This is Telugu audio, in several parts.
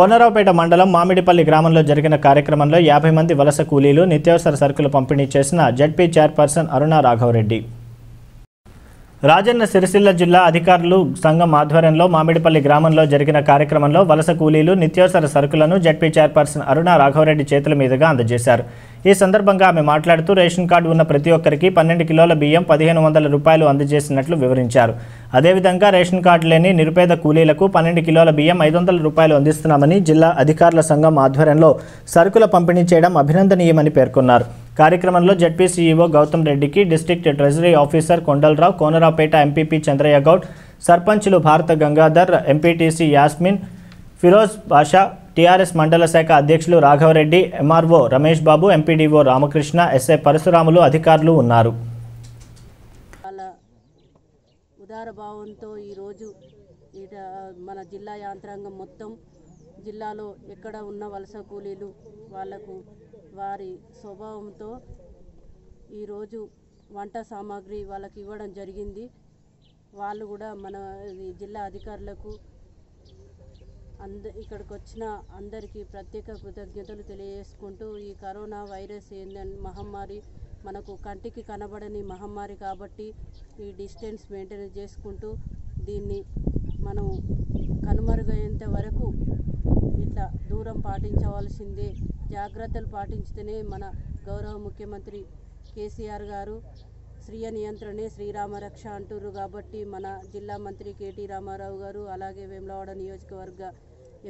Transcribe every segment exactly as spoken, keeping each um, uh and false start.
కోనరావుపేట మండలం మామిడిపల్లి గ్రామంలో జరిగిన కార్యక్రమంలో యాభై మంది వలస కూలీలు నిత్యావసర సరుకులు పంపిణీ చేసిన జెడ్పీ చైర్పర్సన్ అరుణ రాఘవరెడ్డి. రాజన్న సిరిసిల్ల జిల్లా అధికారులు సంఘం ఆధ్వర్యంలో మామిడిపల్లి గ్రామంలో జరిగిన కార్యక్రమంలో వలస కూలీలు నిత్యావసర సరుకులను జెడ్పీ చైర్పర్సన్ అరుణ రాఘవరెడ్డి చేతుల మీదుగా అందజేశారు. ఈ సందర్భంగా ఆమె మాట్లాడుతూ రేషన్ కార్డు ఉన్న ప్రతి ఒక్కరికి పన్నెండు కిలోల బియ్యం పదిహేను వందల రూపాయలు అందజేసినట్లు వివరించారు. అదేవిధంగా రేషన్ కార్డు లేని నిరుపేద కూలీలకు పన్నెండు కిలోల బియ్యం ఐదు వందల రూపాయలు అందిస్తున్నామని జిల్లా అధికారుల సంఘం ఆధ్వర్యంలో సరుకుల పంపిణీ చేయడం అభినందనీయమని పేర్కొన్నారు. కార్యక్రమంలో జెడ్పీ సీఈఓ గౌతమ్ రెడ్డికి district treasury officer Kondalarao, Konaraopet MPP Chandraiah Goud, సర్పంచులు భారత గంగాధర్, ఎంపీటీసీ యాస్మిన్, ఫిరోజ్ బాషా, టీఆర్ఎస్ మండల శాఖ అధ్యక్షులు Raghavareddy, MRO Ramesh Babu, MPDO Ramakrishna, SI Parasuramulu అధికారులు ఉన్నారు. మన జిల్లా యంత్రాంగం మొత్తం జిల్లాలో ఎక్కడ ఉన్న వలస కూలీలు వాళ్లకు వారి స్వభావంతో ఈరోజు వంట సామాగ్రి వాళ్ళకి ఇవ్వడం జరిగింది. వాళ్ళు కూడా మన జిల్లా అధికారులకు అంద ఇక్కడికి వచ్చిన అందరికీ ప్రత్యేక కృతజ్ఞతలు తెలియజేసుకుంటూ, ఈ కరోనా వైరస్ ఏందని మహమ్మారి మనకు కంటికి కనబడని మహమ్మారి కాబట్టి ఈ డిస్టెన్స్ మెయింటైన్ చేసుకుంటూ దీన్ని మనం కనుమరుగయ్యేంత వరకు ఇట్లా దూరం పాటించవలసిందే. జాగ్రత్తలు పాటించితేనే మన గౌరవ ముఖ్యమంత్రి కేసీఆర్ గారు స్వీయ నియంత్రణే శ్రీరామరక్ష అంటున్నారు కాబట్టి మన జిల్లా మంత్రి కేటీ రామారావు గారు, అలాగే వేములవాడ నియోజకవర్గ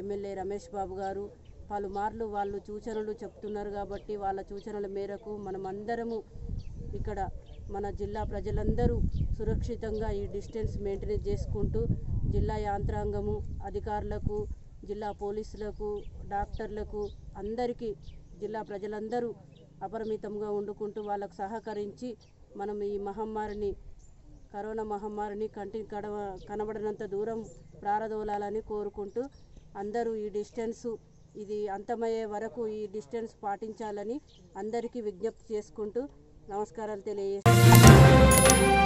ఎమ్మెల్యే రమేష్ బాబు గారు పలుమార్లు వాళ్ళు సూచనలు చెప్తున్నారు కాబట్టి వాళ్ళ సూచనల మేరకు మనమందరము ఇక్కడ మన జిల్లా ప్రజలందరూ సురక్షితంగా ఈ డిస్టెన్స్ మెయింటైన్ చేసుకుంటూ జిల్లా యంత్రాంగము అధికారులకు, జిల్లా పోలీసులకు, డాక్టర్లకు, అందరికీ జిల్లా ప్రజలందరూ అపరిమితంగా వండుకుంటూ వాళ్ళకు సహకరించి మనం ఈ మహమ్మారిని, కరోనా మహమ్మారిని కంటికి కడవ కనబడినంత దూరం ప్రారదోలాలని కోరుకుంటూ అందరూ ఈ డిస్టెన్సు ఇది అంతమయ్యే వరకు ఈ డిస్టెన్స్ పాటించాలని అందరికీ విజ్ఞప్తి చేసుకుంటూ నమస్కారాలు తెలియజేస్తున్నాను.